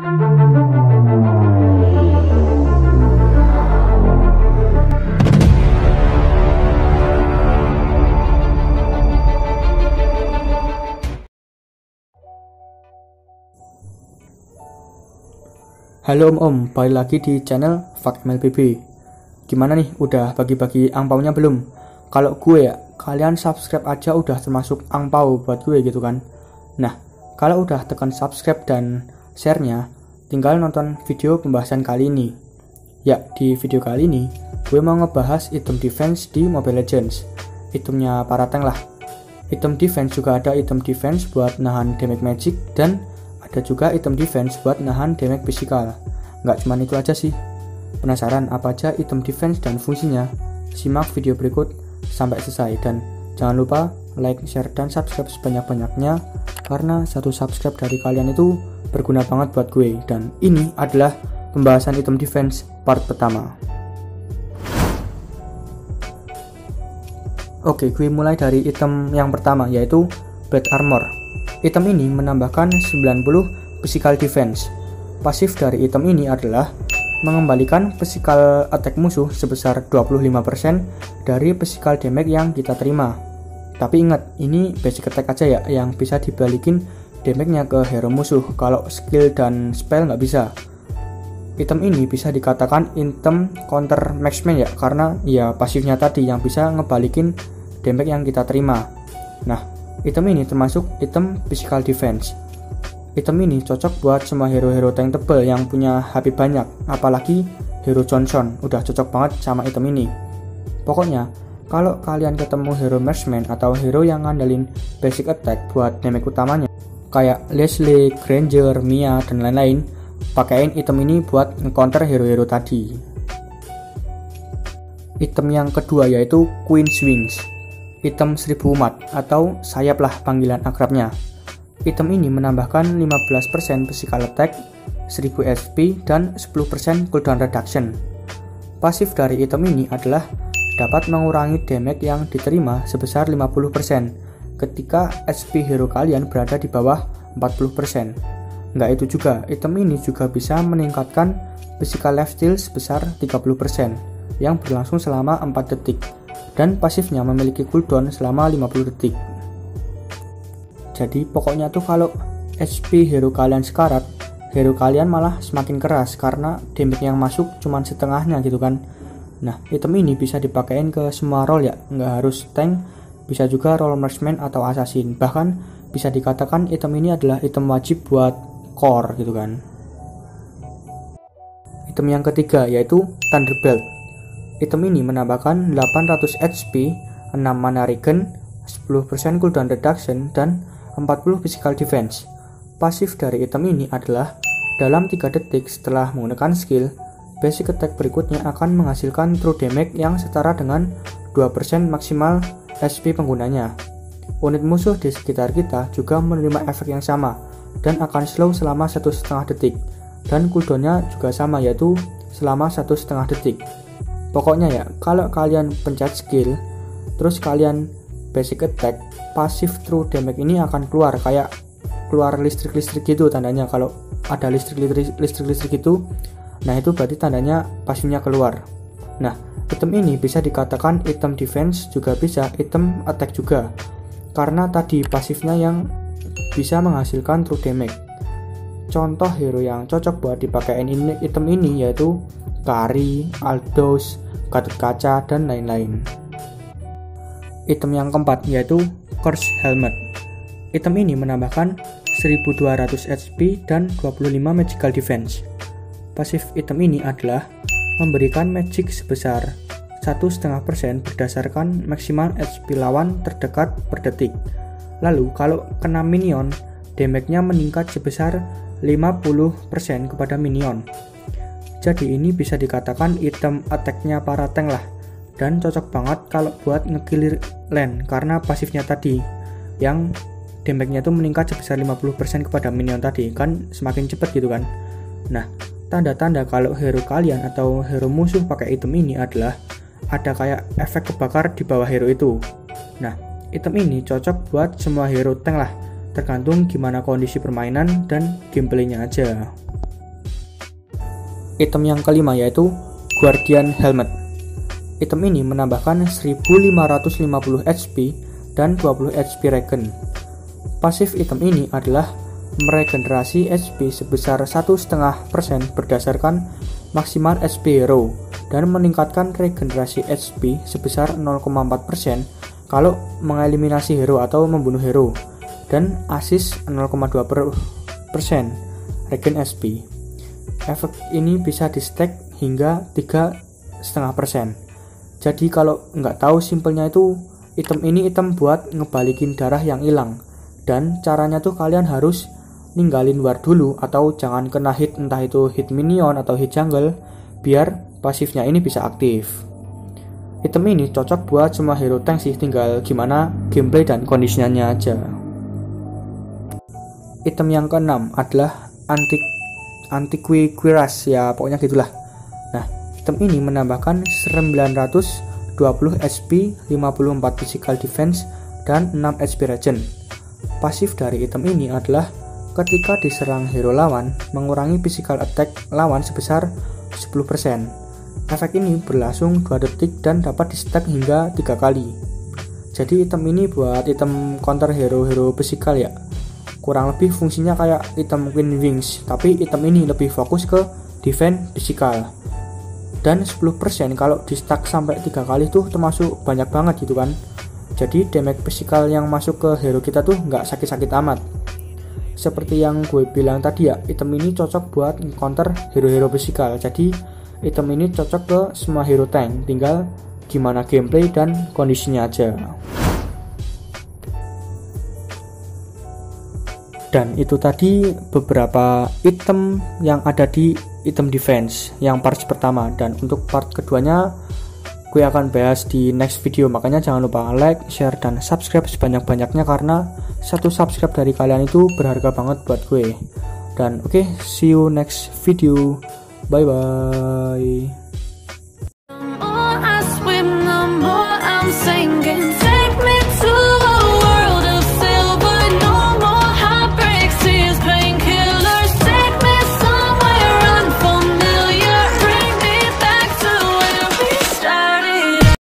Halo om, balik lagi di channel Fact MLBB. Gimana nih, udah bagi-bagi angpaunya belum? Kalau gue ya, kalian subscribe aja udah termasuk angpau buat gue gitu kan. Nah, kalau udah tekan subscribe dan share-nya, tinggal nonton video pembahasan kali ini. Ya, di video kali ini, gue mau ngebahas item defense di Mobile Legends. Itemnya para tank lah. Item defense juga ada item defense buat nahan damage magic dan ada juga item defense buat nahan damage fisikal. Nggak cuma itu aja sih. Penasaran apa aja item defense dan fungsinya? Simak video berikut sampai selesai. Dan jangan lupa like, share, dan subscribe sebanyak-banyaknya. Karena satu subscribe dari kalian itu berguna banget buat gue. Dan ini adalah pembahasan item defense part pertama. Oke, gue mulai dari item yang pertama, yaitu Blade Armor. Item ini menambahkan 90 physical defense. Pasif dari item ini adalah mengembalikan physical attack musuh sebesar 25% dari physical damage yang kita terima. Tapi ingat, ini basic attack aja ya, yang bisa dibalikin damage-nya ke hero musuh. Kalau skill dan spell nggak bisa. Item ini bisa dikatakan item counter maxman ya, karena ya pasifnya tadi yang bisa ngebalikin damage yang kita terima. Nah, item ini termasuk item physical defense. Item ini cocok buat semua hero-hero tank tebal yang punya HP banyak, apalagi hero Johnson, udah cocok banget sama item ini. Pokoknya, kalau kalian ketemu hero marksman atau hero yang ngandelin basic attack buat damage utamanya, kayak Leslie, Granger, Mia, dan lain-lain, pakaiin item ini buat nge-counter hero-hero tadi. Item yang kedua yaitu Queen's Wings. Item 1000 umat atau sayaplah panggilan akrabnya. Item ini menambahkan 15% physical attack, 1000 SP, dan 10% cooldown reduction. Pasif dari item ini adalah dapat mengurangi damage yang diterima sebesar 50% ketika SP hero kalian berada di bawah 40%. Nggak itu juga, item ini juga bisa meningkatkan physical lifesteal sebesar 30% yang berlangsung selama 4 detik. Dan pasifnya memiliki cooldown selama 50 detik. Jadi pokoknya tuh kalau HP hero kalian sekarat, hero kalian malah semakin keras karena damage yang masuk cuman setengahnya gitu kan. Nah, item ini bisa dipakein ke semua role ya, nggak harus tank, bisa juga role marksman atau assassin. Bahkan bisa dikatakan item ini adalah item wajib buat core gitu kan. Item yang ketiga yaitu Thunder Belt. Item ini menambahkan 800 HP, 6 mana regen, 10% cooldown reduction, dan 40 physical defense. Pasif dari item ini adalah dalam 3 detik setelah menggunakan skill, basic attack berikutnya akan menghasilkan true damage yang setara dengan 2% maksimal HP penggunanya. Unit musuh di sekitar kita juga menerima efek yang sama dan akan slow selama 1,5 detik dan cooldownnya juga sama, yaitu selama 1,5 detik. Pokoknya ya, kalau kalian pencet skill, terus kalian basic attack, pasif true damage ini akan keluar, kayak keluar listrik-listrik gitu tandanya. Kalau ada listrik-listrik gitu, nah itu berarti tandanya pasifnya keluar. Nah, item ini bisa dikatakan item defense, juga bisa item attack juga, karena tadi pasifnya yang bisa menghasilkan true damage. Contoh hero yang cocok buat dipakein item ini yaitu Kari, Aldos, Gatot Kaca, dan lain-lain. Item yang keempat yaitu Curse Helmet. Item ini menambahkan 1200 HP dan 25 magical defense. Pasif item ini adalah memberikan magic sebesar 1,5% berdasarkan maksimal HP lawan terdekat per detik. Lalu kalau kena minion, damage-nya meningkat sebesar 50% kepada minion. Jadi ini bisa dikatakan item attack-nya para tank lah, dan cocok banget kalau buat ngekilir lane karena pasifnya tadi yang damage-nya itu meningkat sebesar 50% kepada minion tadi, kan semakin cepat gitu kan. Nah, tanda-tanda kalau hero kalian atau hero musuh pakai item ini adalah ada kayak efek kebakar di bawah hero itu. Nah, item ini cocok buat semua hero tank lah, tergantung gimana kondisi permainan dan gameplaynya aja. Item yang kelima yaitu Guardian Helmet. Item ini menambahkan 1550 HP dan 20 HP regen. Pasif item ini adalah meregenerasi HP sebesar 1,5% berdasarkan maksimal HP hero dan meningkatkan regenerasi HP sebesar 0,4% kalau mengeliminasi hero atau membunuh hero, dan assist 0,2% regen HP. Efek ini bisa di stack hingga 3,5%. Jadi kalau nggak tahu simpelnya itu, item ini item buat ngebalikin darah yang hilang, dan caranya tuh kalian harus ninggalin war dulu atau jangan kena hit, entah itu hit minion atau hit jungle, biar pasifnya ini bisa aktif. Item ini cocok buat semua hero tank sih, tinggal gimana gameplay dan kondisinya aja. Item yang keenam adalah Antique Cuirass, ya pokoknya gitulah. Nah, item ini menambahkan 920 HP, 54 physical defense, dan 6 HP regen. Pasif dari item ini adalah ketika diserang hero lawan, mengurangi physical attack lawan sebesar 10%. Efek ini berlangsung 2 detik dan dapat di-stack hingga 3 kali. Jadi item ini buat item counter hero-hero physical ya. Kurang lebih fungsinya kayak item Queen's Wings, tapi item ini lebih fokus ke defense physical. Dan 10% kalau di-stack sampai 3 kali tuh termasuk banyak banget gitu kan. Jadi damage physical yang masuk ke hero kita tuh nggak sakit-sakit amat. Seperti yang gue bilang tadi ya, item ini cocok buat counter hero-hero physical. Jadi item ini cocok ke semua hero tank, tinggal gimana gameplay dan kondisinya aja. Dan itu tadi beberapa item yang ada di item defense yang part pertama, dan untuk part keduanya gue akan bahas di next video. Makanya jangan lupa like, share, dan subscribe sebanyak-banyaknya, karena satu subscribe dari kalian itu berharga banget buat gue. Dan oke, see you next video. Bye bye.